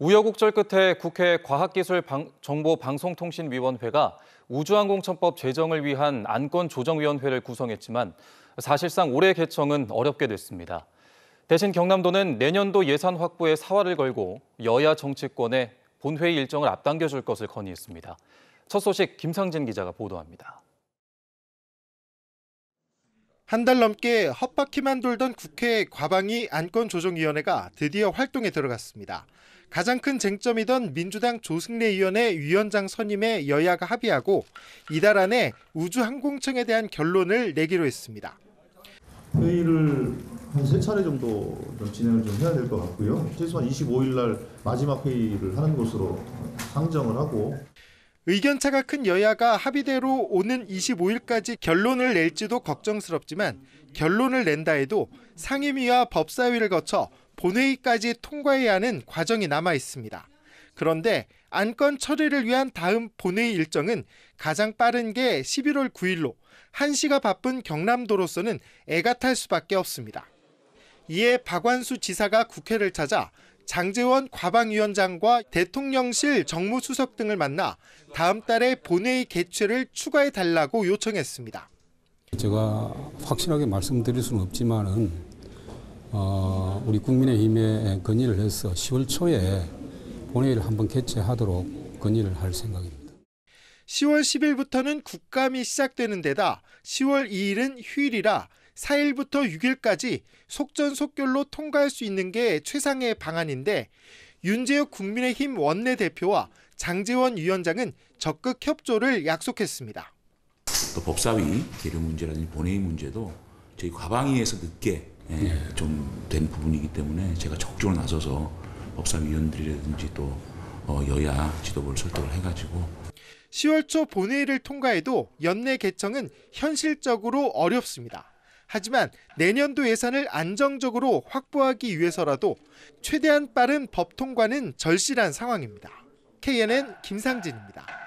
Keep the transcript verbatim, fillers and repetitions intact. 우여곡절 끝에 국회 과학기술정보방송통신위원회가 우주항공청법 제정을 위한 안건조정위원회를 구성했지만 사실상 올해 개청은 어렵게 됐습니다. 대신 경남도는 내년도 예산 확보에 사활을 걸고 여야 정치권에 본회의 일정을 앞당겨줄 것을 건의했습니다. 첫 소식 김상진 기자가 보도합니다. 한 달 넘게 헛바퀴만 돌던 국회 과방위 안건조정위원회가 드디어 활동에 들어갔습니다. 가장 큰 쟁점이던 민주당 조승래 의원의 위원장 선임에 여야가 합의하고 이달 안에 우주항공청에 대한 결론을 내기로 했습니다. 회의를 한 세 차례 정도 좀 진행을 좀 해야 될 것 같고요. 최소한 이십오일 날 마지막 회의를 하는 것으로 상정을 하고. 의견차가 큰 여야가 합의대로 오는 이십오일까지 결론을 낼지도 걱정스럽지만 결론을 낸다 해도 상임위와 법사위를 거쳐 본회의까지 통과해야 하는 과정이 남아 있습니다. 그런데 안건 처리를 위한 다음 본회의 일정은 가장 빠른 게 십일월 구일로 한시가 바쁜 경남도로서는 애가 탈 수밖에 없습니다. 이에 박완수 지사가 국회를 찾아 장제원 과방위원장과 대통령실 정무수석 등을 만나 다음 달에 본회의 개최를 추가해달라고 요청했습니다. 제가 확실하게 말씀드릴 수는 없지만은 어, 우리 국민의힘에 건의를 해서 시월 초에 본회의를 한번 개최하도록 건의를 할 생각입니다. 시월 십일부터는 국감이 시작되는 데다 시월 이일은 휴일이라 사일부터 육일까지 속전속결로 통과할 수 있는 게 최상의 방안인데 윤재욱 국민의힘 원내대표와 장제원 위원장은 적극 협조를 약속했습니다. 또 법사위 계류 문제라든지 본회의 문제도 저희 과방위에서 늦게 예, 좀 된 부분이기 때문에 제가 적극적으로 나서서 법사위원들이라든지 또 여야 지도부를 설득을 해가지고. 시월 초 본회의를 통과해도 연내 개청은 현실적으로 어렵습니다. 하지만 내년도 예산을 안정적으로 확보하기 위해서라도 최대한 빠른 법 통과는 절실한 상황입니다. 케이엔엔 김상진입니다.